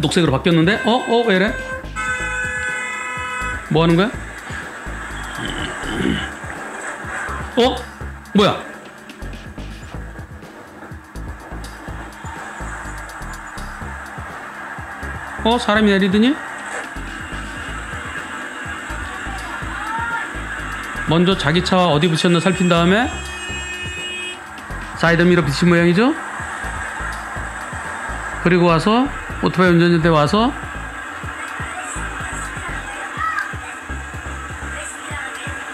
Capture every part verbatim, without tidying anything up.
녹색으로 바뀌었는데 어? 어? 왜 이래? 뭐 하는 거야? 어? 뭐야? 어? 사람이 내리더니? 먼저 자기 차 어디 붙였나 살핀 다음에 사이드미러 비친 모양이죠? 그리고 와서 오토바이 운전대 와서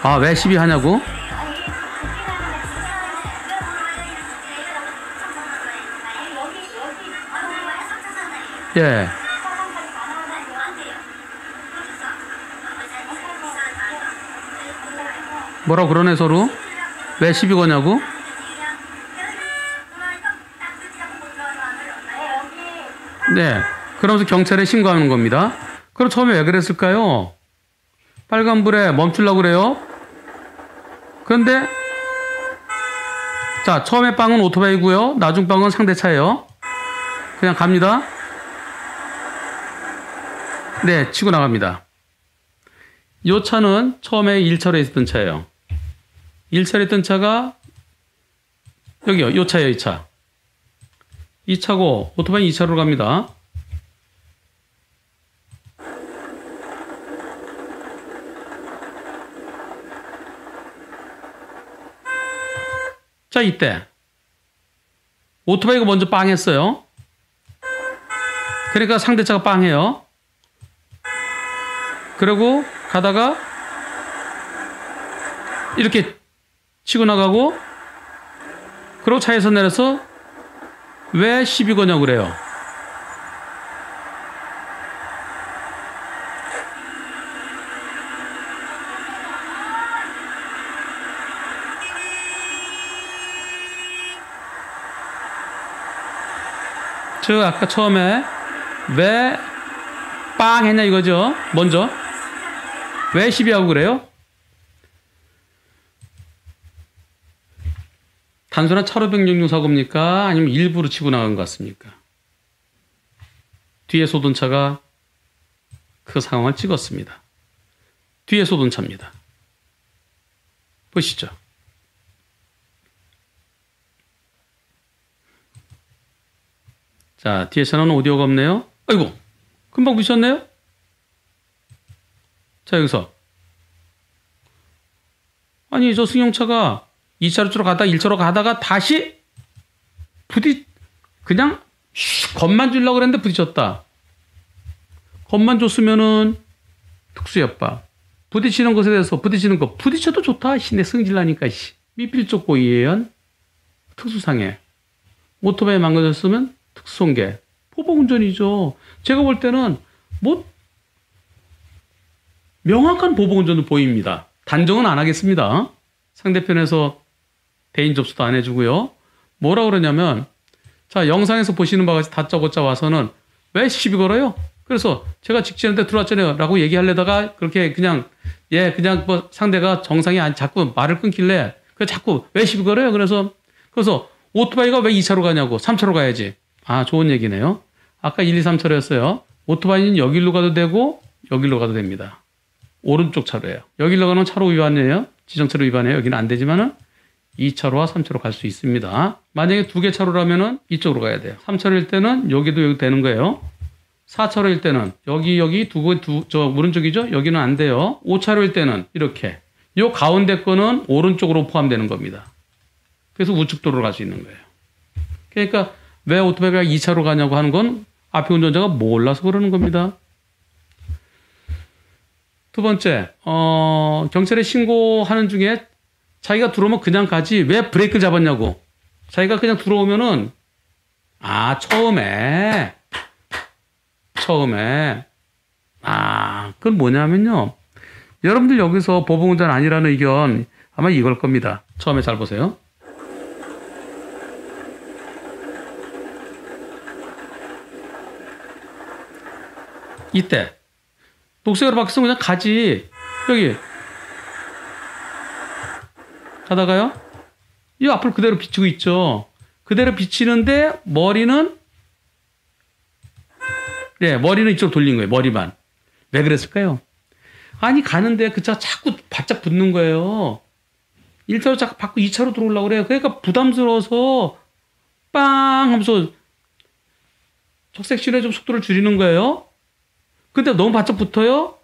아 왜 시비하냐고? 예. 뭐라고 그러네 서로? 왜 시비 거냐고? 네. 그러면서 경찰에 신고하는 겁니다. 그럼 처음에 왜 그랬을까요? 빨간불에 멈추려고 그래요. 그런데 자 처음에 빵은 오토바이고요. 나중 빵은 상대 차예요. 그냥 갑니다. 네. 치고 나갑니다. 이 차는 처음에 일 차로에 있었던 차예요. 일 차로에 있던 차가 여기요. 이 차예요. 이 차. 이 차고 오토바이 이 차로로 갑니다. 자 이때 오토바이가 먼저 빵했어요. 그러니까 상대차가 빵해요. 그리고 가다가 이렇게 치고 나가고 그리고 차에서 내려서 왜 시비 거냐고 그래요. 저 아까 처음에 왜 빵 했냐 이거죠. 먼저 왜 시비하고 그래요? 단순한 차로 변경 사고입니까? 아니면 일부러 치고 나간 것 같습니까? 뒤에 쏘던 차가 그 상황을 찍었습니다. 뒤에 쏘던 차입니다. 보시죠. 자, 뒤에 차는 오디오가 없네요. 아이고, 금방 부딪혔네요. 자, 여기서 아니, 저 승용차가 이 차로 쪽으로 가다가 일 차로 가다가 다시 부딪 그냥 겁만 주려고 그랬는데 부딪혔다. 겁만 줬으면은 특수협박. 부딪히는 것에 대해서 부딪히는 거 부딪혀도 좋다. 시내 승질나니까 씨. 미필적 고의예언 특수상해. 오토바이 망가졌으면 특수손괴. 보복운전이죠. 제가 볼 때는 뭐 명확한 보복운전도 보입니다. 단정은 안 하겠습니다. 상대편에서 대인 접수도 안 해주고요. 뭐라 그러냐면 자 영상에서 보시는 바가 다짜고짜 와서는 왜 시비 걸어요? 그래서 제가 직진한테 들어왔잖아요 라고 얘기하려다가 그렇게 그냥 예 그냥 뭐 상대가 정상이 아니 자꾸 말을 끊길래 그래서 자꾸 왜 시비 걸어요? 그래서 그래서 오토바이가 왜 이 차로 가냐고 삼 차로 가야지. 아 좋은 얘기네요. 아까 일, 이, 삼 차로였어요. 오토바이는 여기로 가도 되고 여기로 가도 됩니다. 오른쪽 차로예요. 여기로 가는 차로 위반이에요. 지정차로 위반해요. 여기는 안 되지만은 이 차로와 삼 차로 갈 수 있습니다. 만약에 두 개 차로라면은 이쪽으로 가야 돼요. 삼 차로일 때는 여기도 여기 되는 거예요. 사 차로일 때는 여기 여기 두고 두 저 오른쪽이죠. 여기는 안 돼요. 오 차로일 때는 이렇게 요 가운데 거는 오른쪽으로 포함되는 겁니다. 그래서 우측 도로로 갈 수 있는 거예요. 그러니까 왜 오토바이가 이 차로 가냐고 하는 건 앞에 운전자가 몰라서 그러는 겁니다. 두 번째, 어, 경찰에 신고하는 중에 자기가 들어오면 그냥 가지 왜 브레이크를 잡았냐고. 자기가 그냥 들어오면은 아 처음에 처음에 아 그건 뭐냐면요. 여러분들 여기서 보복운전 아니라는 의견 아마 이걸 겁니다. 처음에 잘 보세요. 이때. 녹색으로 바뀌었으면 그냥 가지. 여기 가다가요 이 앞을 그대로 비치고 있죠. 그대로 비치는데 머리는 네, 머리는 이쪽 돌린 거예요. 머리만. 왜 그랬을까요? 아니, 가는데 그 차 자꾸 바짝 붙는 거예요. 일 차로 자꾸 받고 이 차로 들어오려고 그래요. 그러니까 부담스러워서 빵 하면서 적색신호에 좀 속도를 줄이는 거예요. 근데 너무 바짝 붙어요.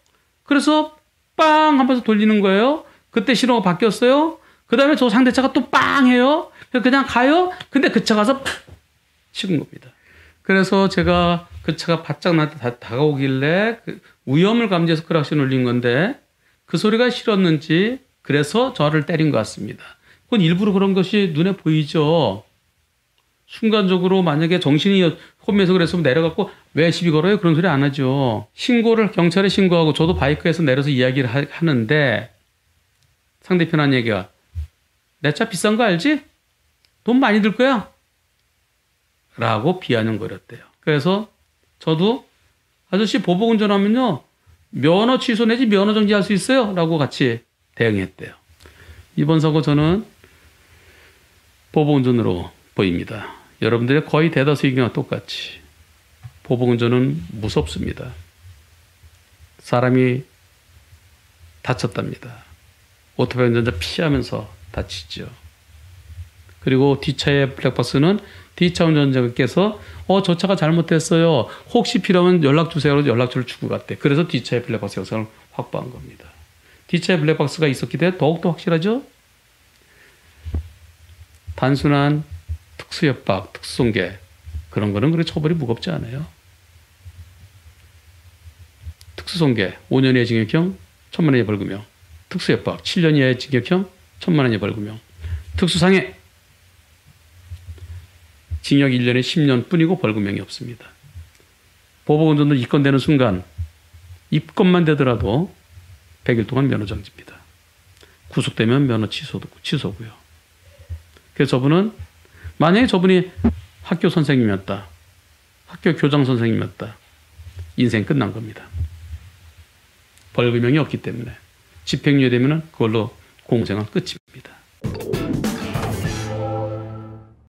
그래서 빵 하면서 돌리는 거예요. 그때 신호가 바뀌었어요. 그 다음에 저 상대차가 또 빵 해요. 그냥 가요. 근데 그 차 가서 치는 겁니다. 그래서 제가 그 차가 바짝 나한테 다, 다가오길래 그 위험을 감지해서 크락신 올린 건데 그 소리가 싫었는지 그래서 저를 때린 것 같습니다. 그건 일부러 그런 것이 눈에 보이죠. 순간적으로 만약에 정신이 혼미해서 그랬으면 내려갔고 왜 시비 걸어요? 그런 소리 안 하죠. 신고를 경찰에 신고하고 저도 바이크에서 내려서 이야기를 하, 하는데 상대편 한 얘기가 내 차 비싼 거 알지? 돈 많이 들 거야? 라고 비아냥거렸대요. 그래서 저도 아저씨 보복운전하면요 면허 취소 내지 면허 정지할 수 있어요 라고 같이 대응했대요. 이번 사고 저는 보복운전으로 보입니다. 여러분들의 거의 대다수 의견과 똑같이 보복운전은 무섭습니다. 사람이 다쳤답니다. 오토바이 운전자 피하면서 다치죠. 그리고 뒷차의 블랙박스는 뒷차 운전자께서 어, 저 차가 잘못됐어요. 혹시 필요하면 연락주세요. 연락처를 주고 갔대. 그래서 뒷차의 블랙박스 영상을 확보한 겁니다. 뒷차의 블랙박스가 있었기 때문에 더욱더 확실하죠? 단순한 특수협박, 특수손괴 그런 거는 그렇게 처벌이 무겁지 않아요. 특수손괴 오 년 이하의 징역형, 천만 원 이하의 벌금형. 특수협박 칠 년 이하의 징역형, 천만 원 이하의 벌금형. 특수상해 징역 일 년에 십 년 뿐이고 벌금형이 없습니다. 보복운전도 입건되는 순간 입건만 되더라도 백 일 동안 면허정지입니다. 구속되면 면허 취소도, 취소고요. 그래서 저분은 만약에 저분이 학교 선생님이었다. 학교 교장 선생님이었다. 인생 끝난 겁니다. 벌금형이 없기 때문에 집행유예 되면 그걸로 공생활 끝입니다.